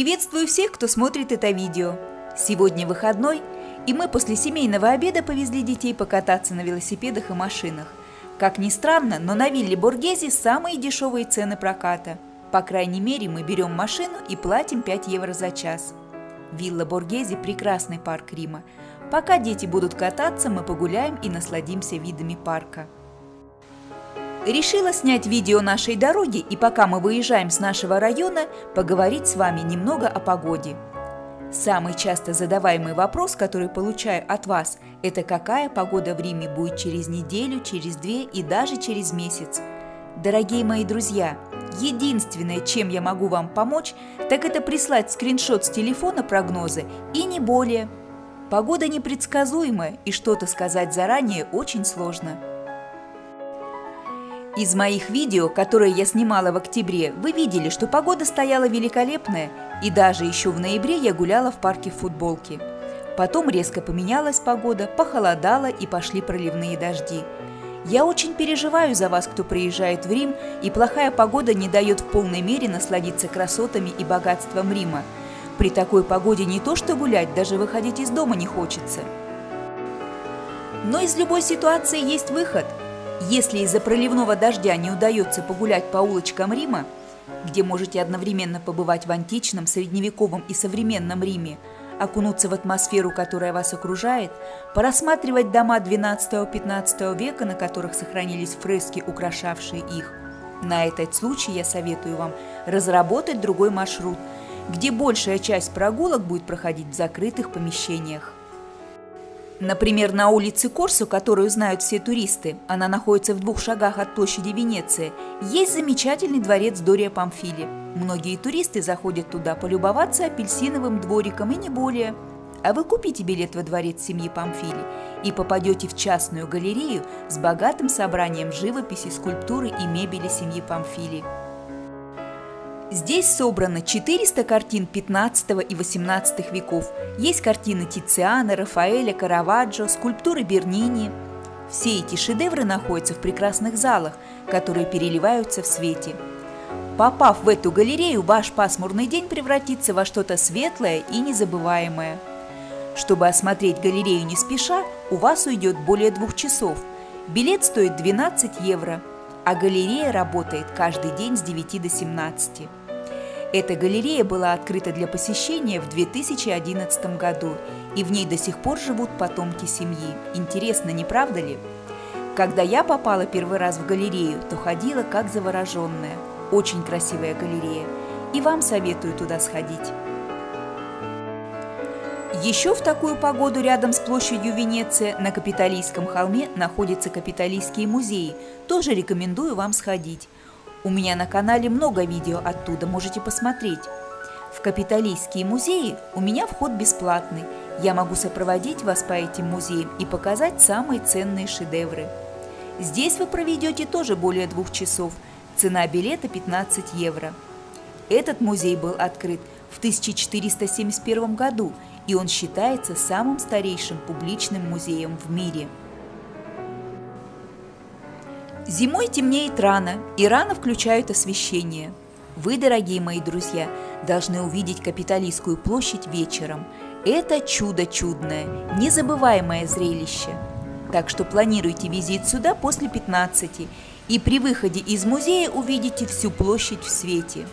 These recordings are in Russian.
Приветствую всех, кто смотрит это видео. Сегодня выходной, и мы после семейного обеда повезли детей покататься на велосипедах и машинах. Как ни странно, но на вилле Боргезе самые дешевые цены проката. По крайней мере, мы берем машину и платим 5 евро за час. Вилла Боргезе – прекрасный парк Рима. Пока дети будут кататься, мы погуляем и насладимся видами парка. Решила снять видео нашей дороги и пока мы выезжаем с нашего района, поговорить с вами немного о погоде. Самый часто задаваемый вопрос, который получаю от вас, это какая погода в Риме будет через неделю, через две и даже через месяц. Дорогие мои друзья, единственное, чем я могу вам помочь, так это прислать скриншот с телефона прогноза и не более. Погода непредсказуемая и что-то сказать заранее очень сложно. Из моих видео, которые я снимала в октябре, вы видели, что погода стояла великолепная, и даже еще в ноябре я гуляла в парке в футболке. Потом резко поменялась погода, похолодало и пошли проливные дожди. Я очень переживаю за вас, кто приезжает в Рим, и плохая погода не дает в полной мере насладиться красотами и богатством Рима. При такой погоде не то что гулять, даже выходить из дома не хочется. Но из любой ситуации есть выход. Если из-за проливного дождя не удается погулять по улочкам Рима, где можете одновременно побывать в античном, средневековом и современном Риме, окунуться в атмосферу, которая вас окружает, порассматривать дома XII-XV века, на которых сохранились фрески, украшавшие их. На этот случай я советую вам разработать другой маршрут, где большая часть прогулок будет проходить в закрытых помещениях. Например, на улице Корсо, которую знают все туристы, она находится в 2 шагах от площади Венеции, есть замечательный дворец Дория Памфили. Многие туристы заходят туда полюбоваться апельсиновым двориком и не более. А вы купите билет во дворец семьи Памфили и попадете в частную галерею с богатым собранием живописи, скульптуры и мебели семьи Памфили. Здесь собрано 400 картин 15 и 18 веков. Есть картины Тициана, Рафаэля, Караваджо, скульптуры Бернини. Все эти шедевры находятся в прекрасных залах, которые переливаются в свете. Попав в эту галерею, ваш пасмурный день превратится во что-то светлое и незабываемое. Чтобы осмотреть галерею не спеша, у вас уйдет более 2 часов. Билет стоит 12 евро, а галерея работает каждый день с 9 до 17. Эта галерея была открыта для посещения в 2011 году, и в ней до сих пор живут потомки семьи. Интересно, не правда ли? Когда я попала первый раз в галерею, то ходила как завороженная. Очень красивая галерея, и вам советую туда сходить. Еще в такую погоду рядом с площадью Венеция на Капитолийском холме находятся Капитолийские музеи, тоже рекомендую вам сходить. У меня на канале много видео оттуда, можете посмотреть. В Капитолийские музеи у меня вход бесплатный. Я могу сопроводить вас по этим музеям и показать самые ценные шедевры. Здесь вы проведете тоже более 2 часов. Цена билета 15 евро. Этот музей был открыт в 1471 году, и он считается самым старейшим публичным музеем в мире. Зимой темнеет рано включают освещение. Вы, дорогие мои друзья, должны увидеть Капитолийскую площадь вечером. Это чудо чудное, незабываемое зрелище. Так что планируйте визит сюда после 15, и при выходе из музея увидите всю площадь в свете.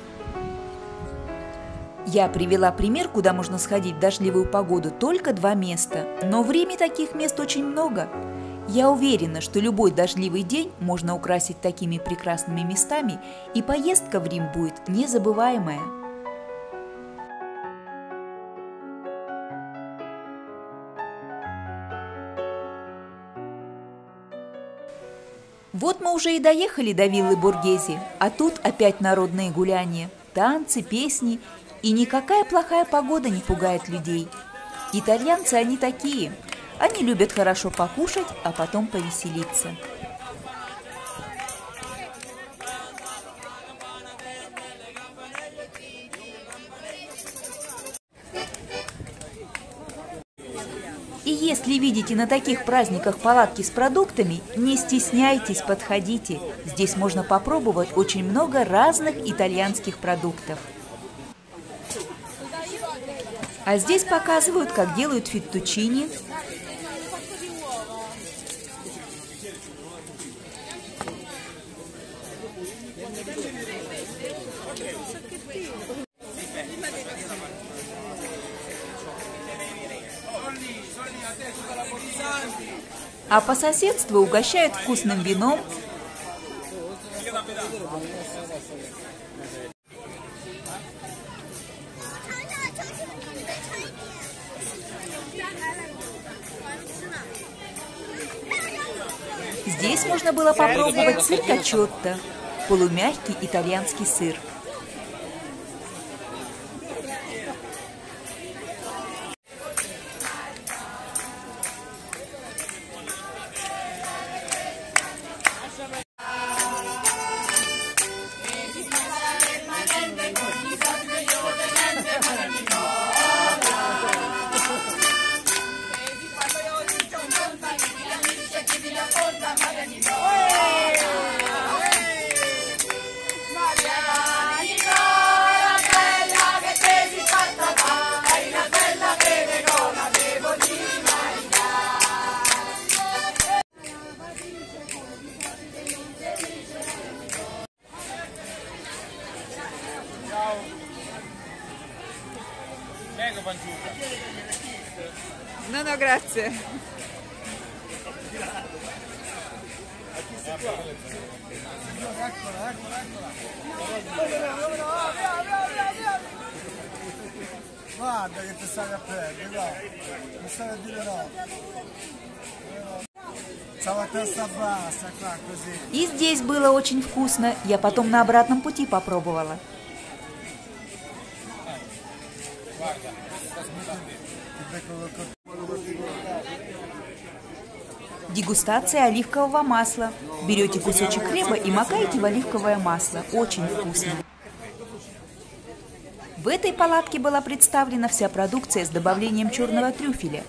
Я привела пример, куда можно сходить в дождливую погоду, только 2 места, но в Риме таких мест очень много. Я уверена, что любой дождливый день можно украсить такими прекрасными местами, и поездка в Рим будет незабываемая. Вот мы уже и доехали до виллы Боргезе, а тут опять народные гуляния, танцы, песни, и никакая плохая погода не пугает людей. Итальянцы они такие. Они любят хорошо покушать, а потом повеселиться. И если видите на таких праздниках палатки с продуктами, не стесняйтесь, подходите. Здесь можно попробовать очень много разных итальянских продуктов. А здесь показывают, как делают феттучини. А по соседству угощают вкусным вином. Здесь можно было попробовать сыр качотто, полумягкий итальянский сыр. И здесь было очень вкусно, я потом на обратном пути попробовала. Дегустация оливкового масла. Берете кусочек хлеба и макаете в оливковое масло. Очень вкусно. В этой палатке была представлена вся продукция с добавлением черного трюфеля.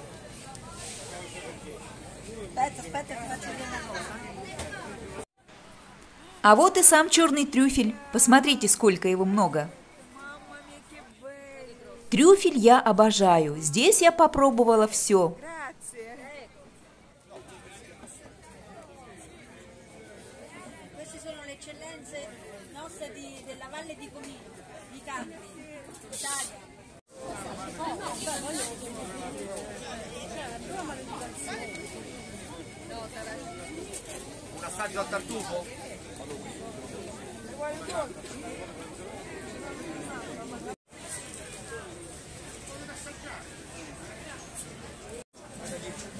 А вот и сам черный трюфель. Посмотрите, сколько его много. Трюфель я обожаю. Здесь я попробовала все.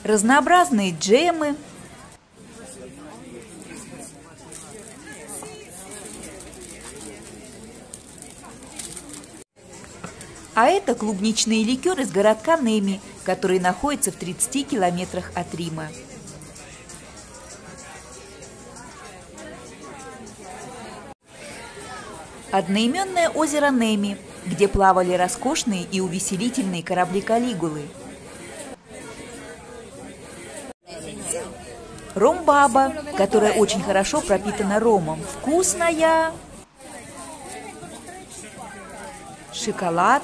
Разнообразные джемы. А это клубничный ликер из городка Неми, который находится в 30 километрах от Рима. Одноименное озеро Неми, где плавали роскошные и увеселительные корабли Калигулы. Ромбаба, которая очень хорошо пропитана ромом. Вкусная. Шоколад.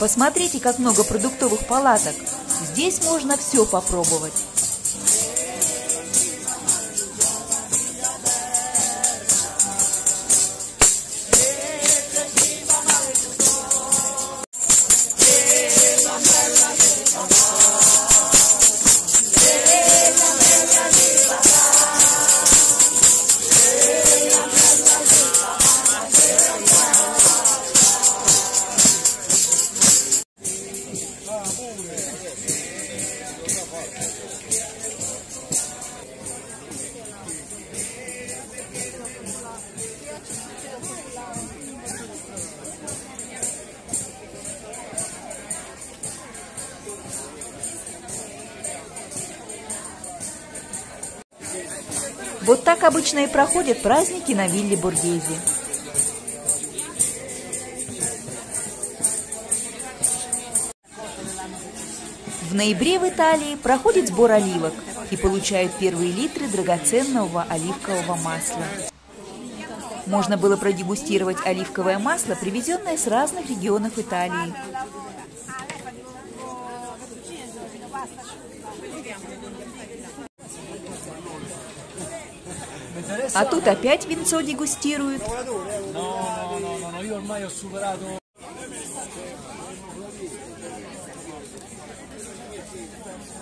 Посмотрите, как много продуктовых палаток. Здесь можно все попробовать. Вот так обычно и проходят праздники на вилле Боргезе. В ноябре в Италии проходит сбор оливок и получают первые литры драгоценного оливкового масла. Можно было продегустировать оливковое масло, привезенное с разных регионов Италии. А тут опять винцо дегустируют.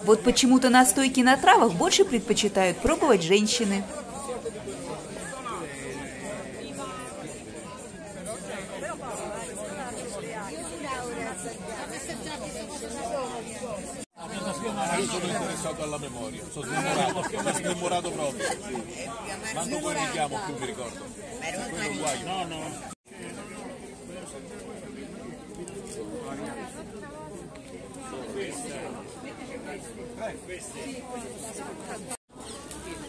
Вот почему-то настойки на травах больше предпочитают пробовать женщины.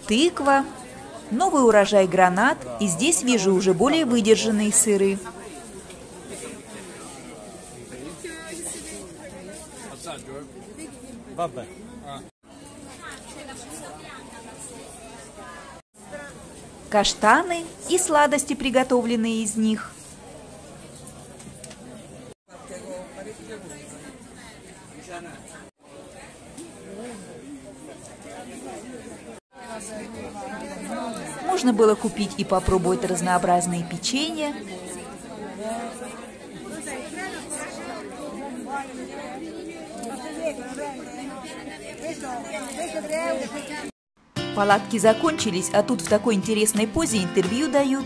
Тыква, новый урожай гранат, и здесь вижу уже более выдержанные сыры. Каштаны и сладости, приготовленные из них. Можно было купить и попробовать разнообразные печенья. Палатки закончились, а тут в такой интересной позе интервью дают.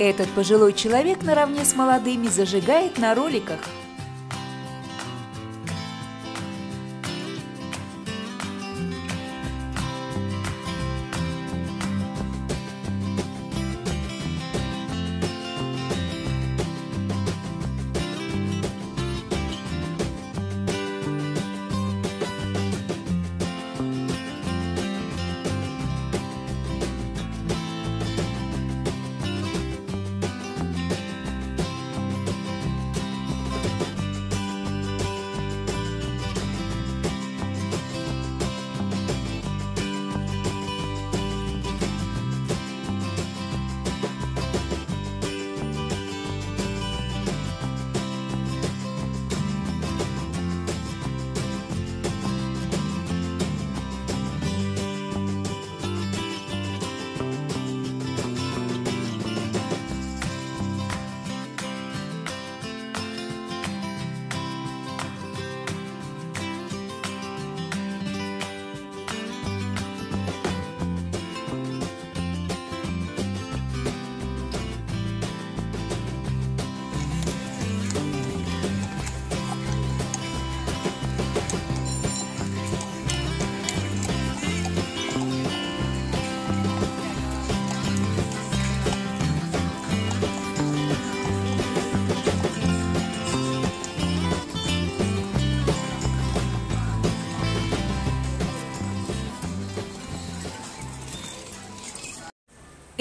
Этот пожилой человек наравне с молодыми зажигает на роликах.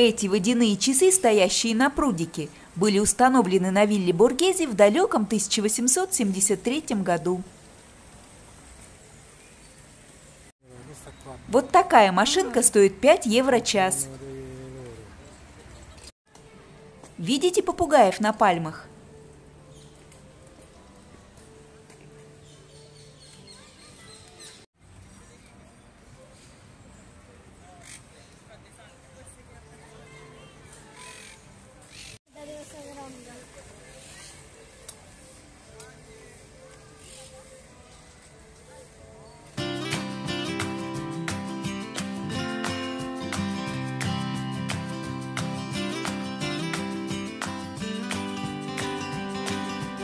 Эти водяные часы, стоящие на прудике, были установлены на вилле Боргезе в далеком 1873 году. Вот такая машинка стоит 5 евро час. Видите попугаев на пальмах?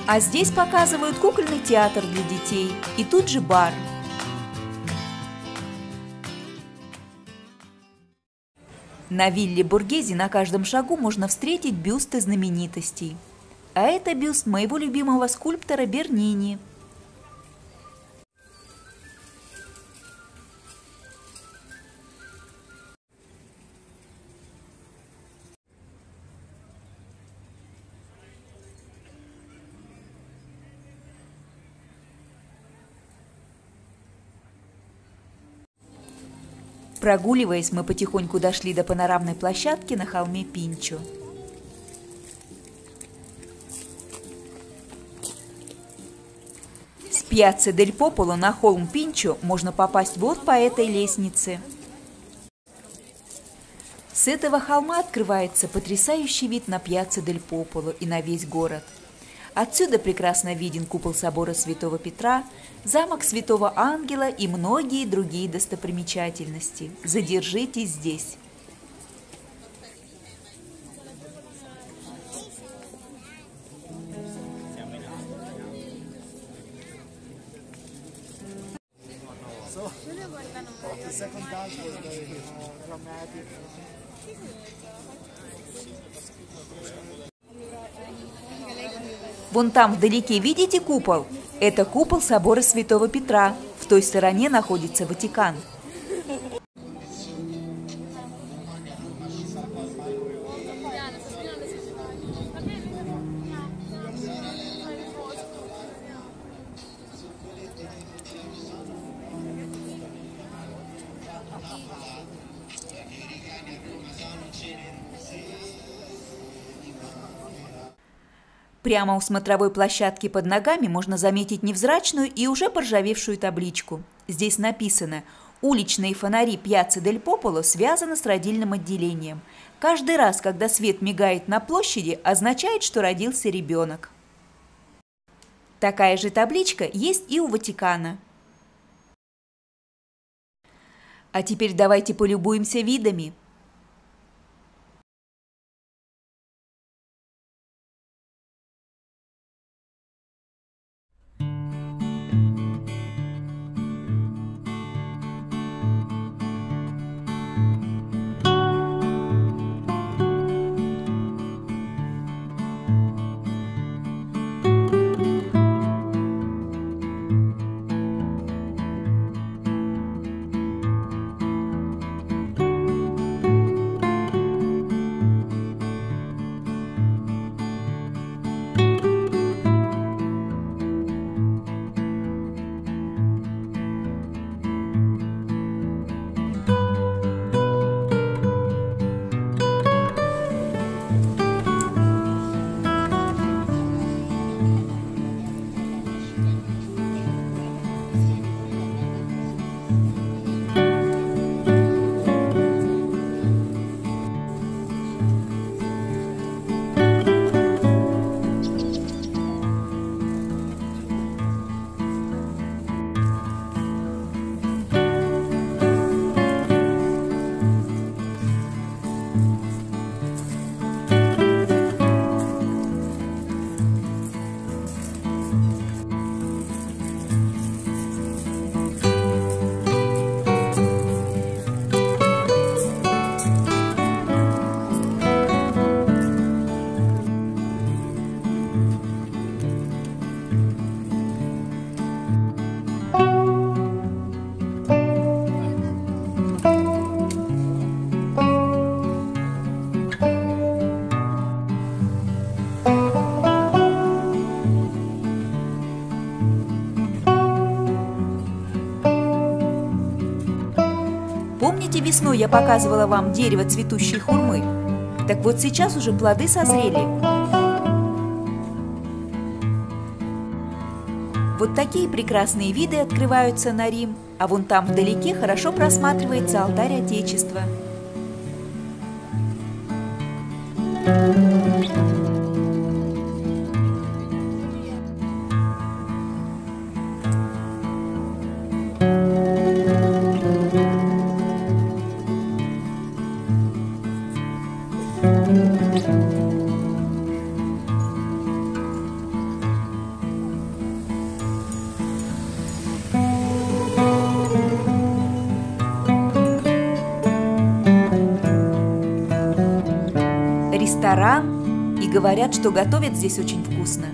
А здесь показывают кукольный театр для детей и тут же бар. На вилле Боргезе на каждом шагу можно встретить бюсты знаменитостей. А это бюст моего любимого скульптора Бернини. Прогуливаясь, мы потихоньку дошли до панорамной площадки на холме Пинчо. С Пьяцца-дель-Пополо на холм Пинчо можно попасть вот по этой лестнице. С этого холма открывается потрясающий вид на Пьяцца-дель-Пополо и на весь город. Отсюда прекрасно виден купол собора Святого Петра, замок Святого Ангела и многие другие достопримечательности. Задержитесь здесь. Вон там вдалеке видите купол? Это купол собора Святого Петра. В той стороне находится Ватикан. Прямо у смотровой площадки под ногами можно заметить невзрачную и уже поржавевшую табличку. Здесь написано: «Уличные фонари Пьяцца-дель-Пополо связаны с родильным отделением. Каждый раз, когда свет мигает на площади, означает, что родился ребенок». Такая же табличка есть и у Ватикана. А теперь давайте полюбуемся видами. Помните, весной я показывала вам дерево цветущей хурмы? Так вот, сейчас уже плоды созрели. Вот такие прекрасные виды открываются на Рим, а вон там вдалеке хорошо просматривается алтарь Отечества. Ресторан, и говорят, что готовят здесь очень вкусно.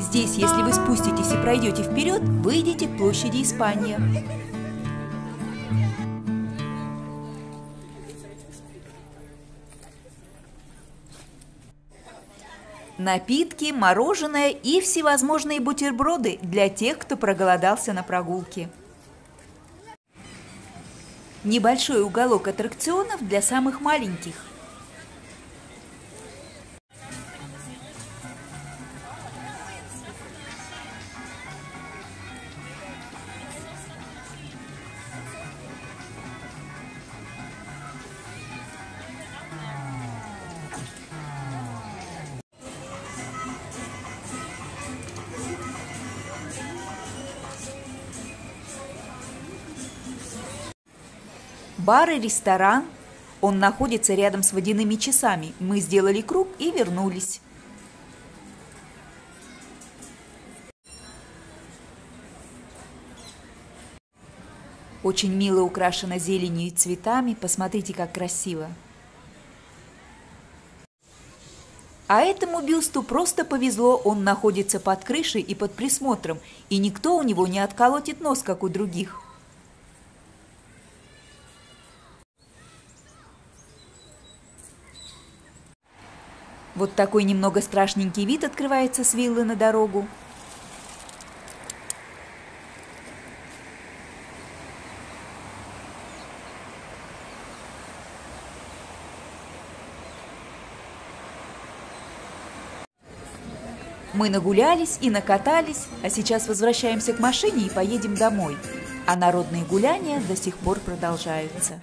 Здесь, если вы спуститесь и пройдете вперед, выйдете к площади Испания. напитки, мороженое и всевозможные бутерброды для тех, кто проголодался на прогулке. Небольшой уголок аттракционов для самых маленьких. Бар и ресторан. Он находится рядом с водяными часами. Мы сделали круг и вернулись. Очень мило украшено зеленью и цветами. Посмотрите, как красиво. А этому бюсту просто повезло. Он находится под крышей и под присмотром. И никто у него не отколотит нос, как у других. Вот такой немного страшненький вид открывается с виллы на дорогу. Мы нагулялись и накатались, а сейчас возвращаемся к машине и поедем домой. А народные гуляния до сих пор продолжаются.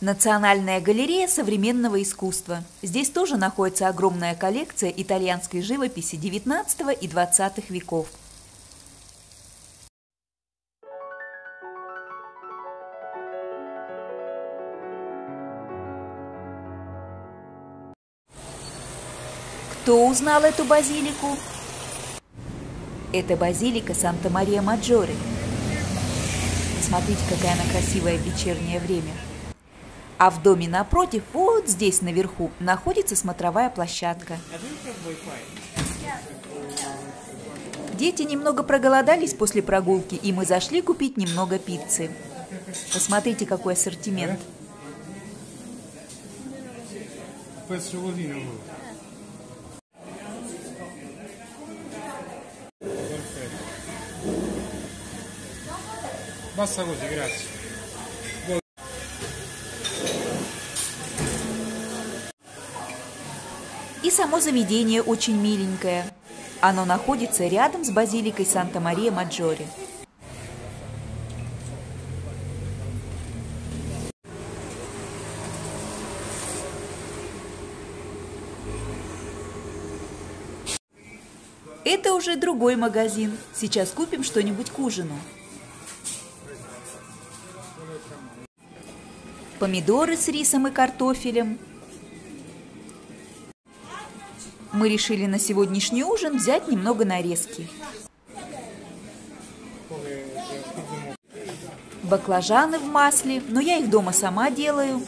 Национальная галерея современного искусства. Здесь тоже находится огромная коллекция итальянской живописи XIX и XX веков. Кто узнал эту базилику? Это базилика Санта-Мария-Маджоре. Посмотрите, какая она красивая в вечернее время. А в доме напротив, вот здесь наверху, находится смотровая площадка. Дети немного проголодались после прогулки, и мы зашли купить немного пиццы. Посмотрите, какой ассортимент. И само заведение очень миленькое. Оно находится рядом с базиликой Санта-Мария-Маджоре. Это уже другой магазин. Сейчас купим что-нибудь к ужину. Помидоры с рисом и картофелем. Мы решили на сегодняшний ужин взять немного нарезки. Баклажаны в масле, но я их дома сама делаю.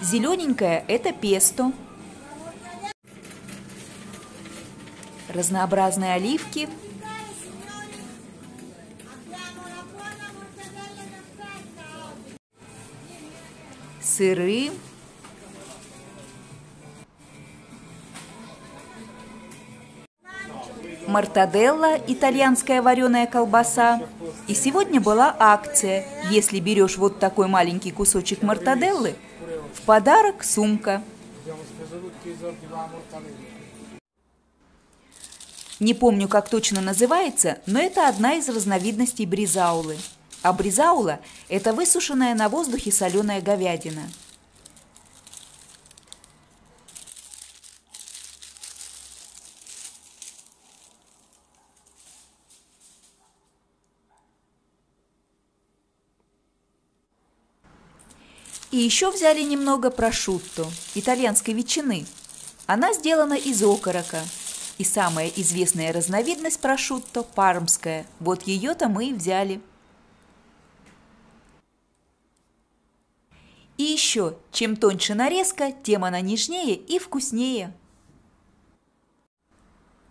Зелененькое – это песто. Разнообразные оливки. Сыры, мортаделла, итальянская вареная колбаса. И сегодня была акция. Если берешь вот такой маленький кусочек мортаделлы, в подарок сумка. Не помню, как точно называется, но это одна из разновидностей бризаулы. а бризаула – это высушенная на воздухе соленая говядина. И еще взяли немного прошутто, итальянской ветчины. Она сделана из окорока. И самая известная разновидность прошутто – пармская. Вот ее-то мы и взяли. И еще, чем тоньше нарезка, тем она нежнее и вкуснее.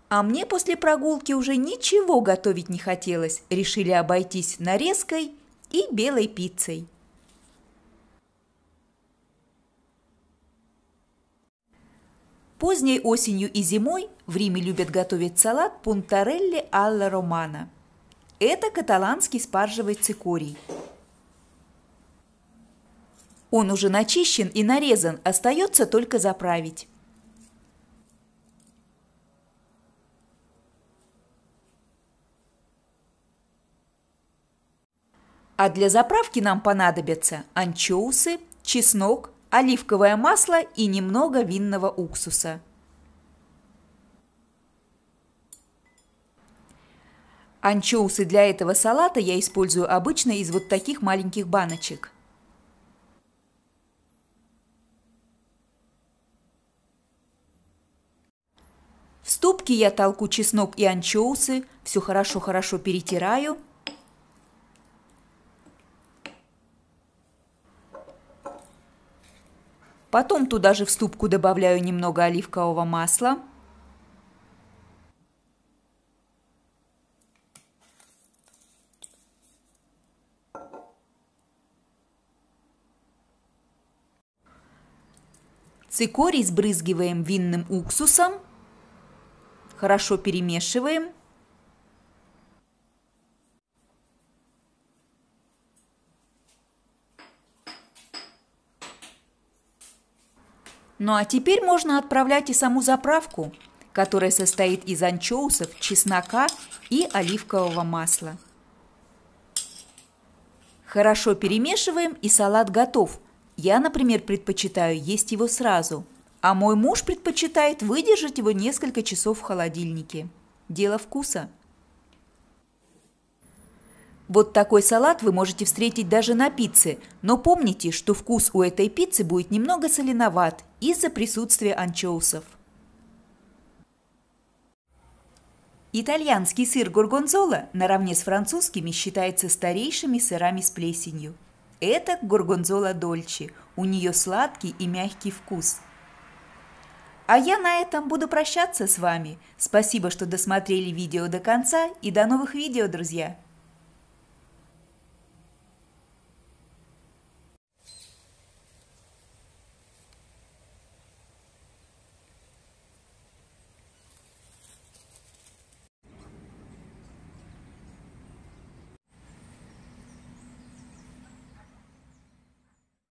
А мне после прогулки уже ничего готовить не хотелось. Решили обойтись нарезкой и белой пиццей. Поздней осенью и зимой в Риме любят готовить салат пунтарелли алла романа. Это каталанский спаржевый цикорий. Он уже начищен и нарезан, остается только заправить. А для заправки нам понадобятся анчоусы, чеснок, оливковое масло и немного винного уксуса. Анчоусы для этого салата я использую обычно из вот таких маленьких баночек. В ступке я толку чеснок и анчоусы, все хорошо-хорошо перетираю. Потом туда же в ступку добавляю немного оливкового масла. Цикорий сбрызгиваем винным уксусом. Хорошо перемешиваем. Ну а теперь можно отправлять и саму заправку, которая состоит из анчоусов, чеснока и оливкового масла. Хорошо перемешиваем, и салат готов. Я, например, предпочитаю есть его сразу, а мой муж предпочитает выдержать его несколько часов в холодильнике. Дело вкуса. Вот такой салат вы можете встретить даже на пицце, но помните, что вкус у этой пиццы будет немного соленоват из-за присутствия анчоусов. Итальянский сыр горгонзола наравне с французскими считается старейшими сырами с плесенью. Это горгонзола дольче, у нее сладкий и мягкий вкус. А я на этом буду прощаться с вами. Спасибо, что досмотрели видео до конца, и до новых видео, друзья!